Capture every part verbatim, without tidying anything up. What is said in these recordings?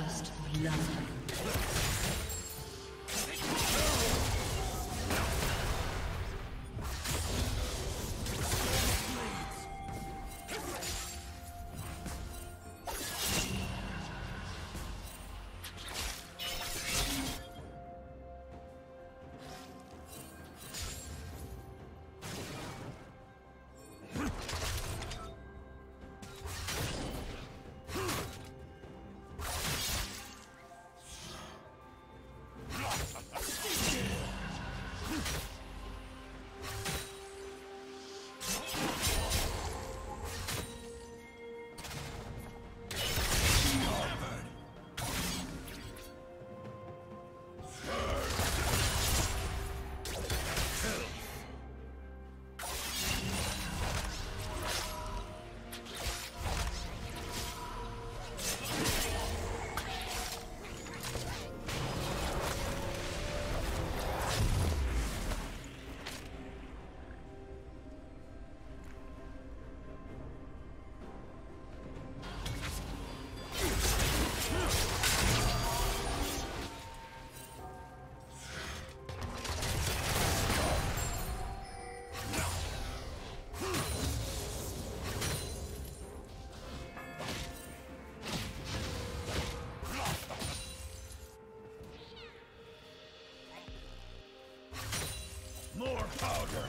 First love. More powder!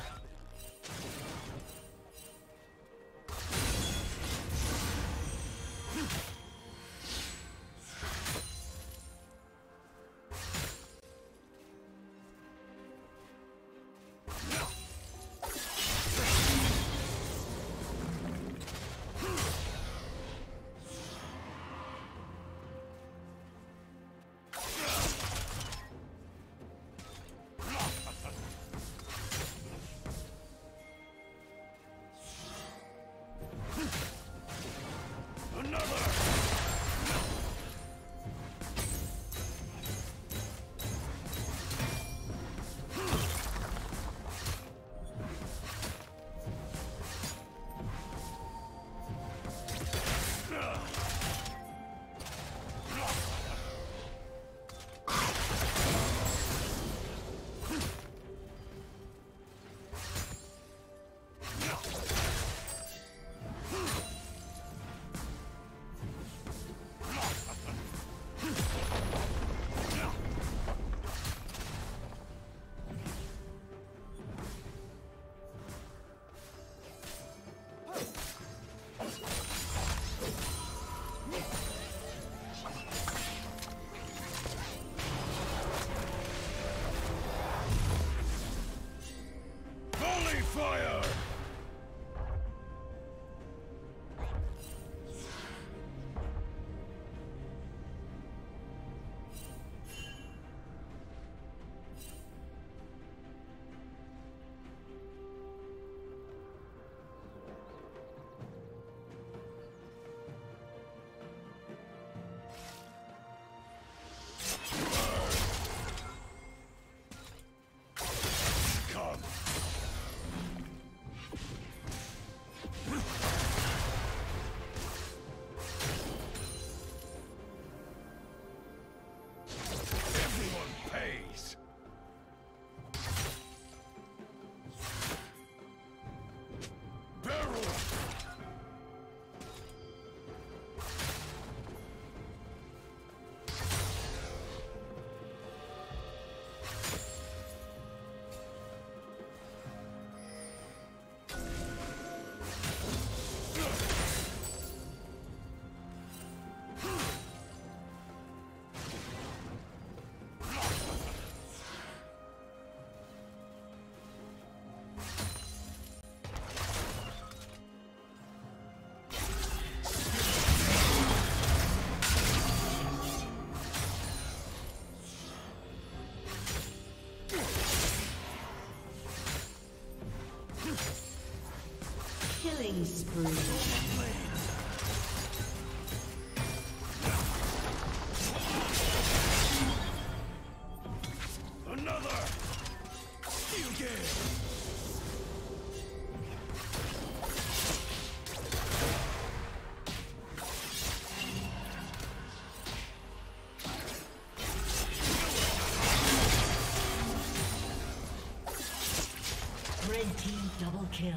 Killing spree. Another! You get! kill.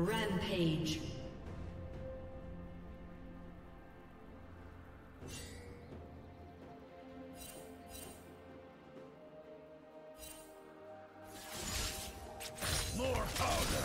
Rampage. More powder.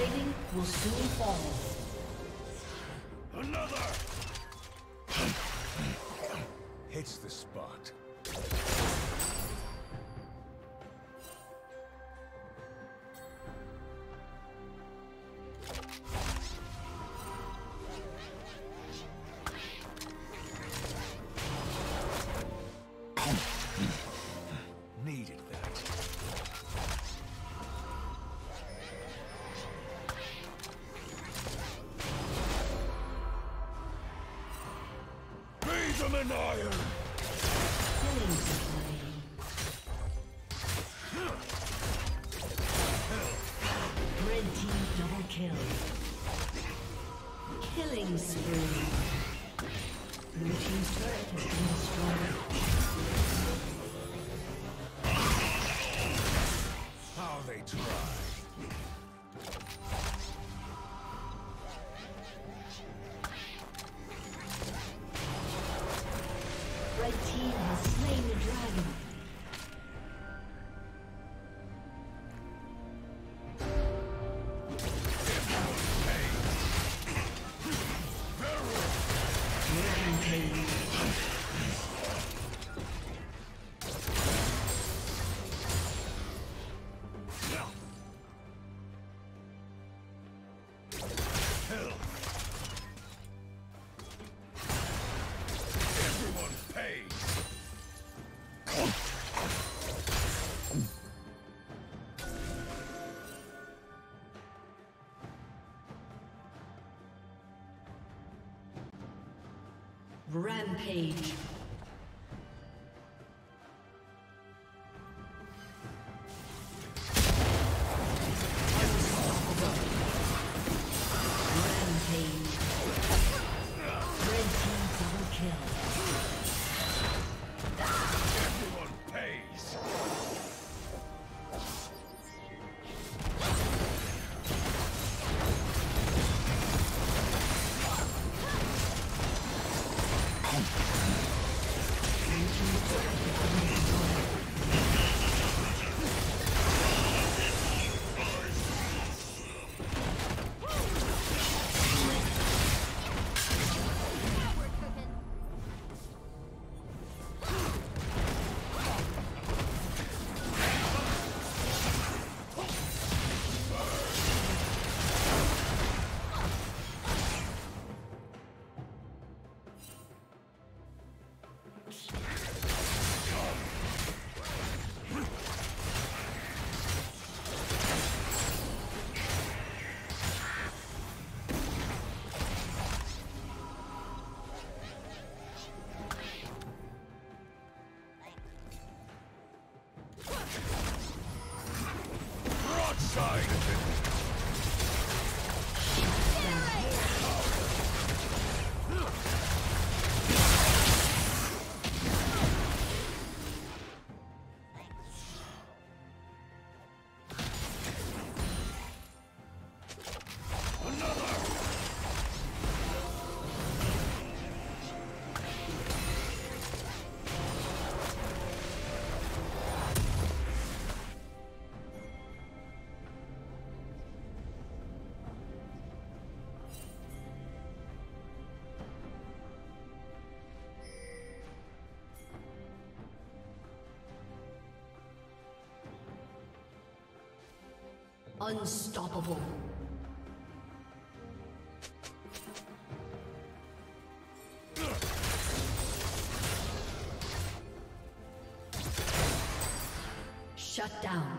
plating will soon fall. Another! Hits the spot. An iron! Red team double kill. Killing spree. Blue team's turret has been destroyed. How they try. Rampage. Unstoppable. Shut down.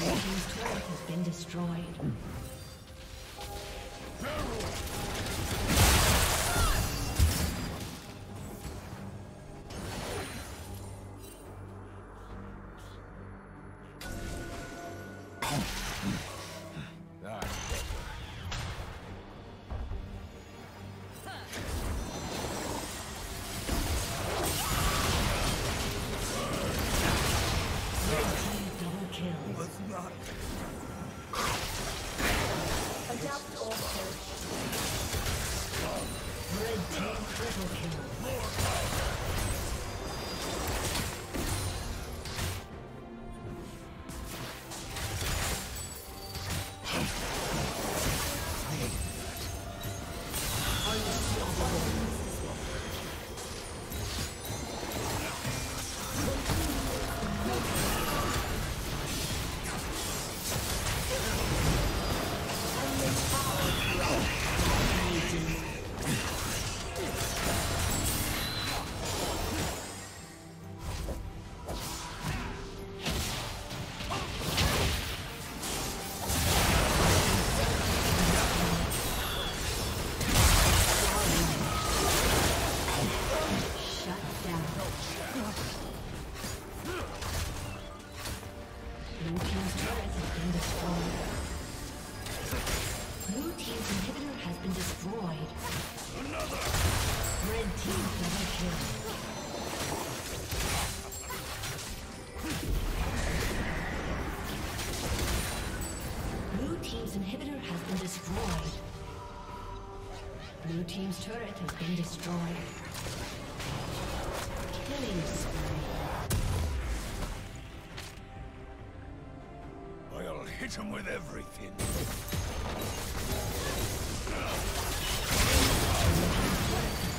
Red team's turret has been destroyed. Blue team's turret has been destroyed. Killing spree. I'll hit him with everything. Blue team's turret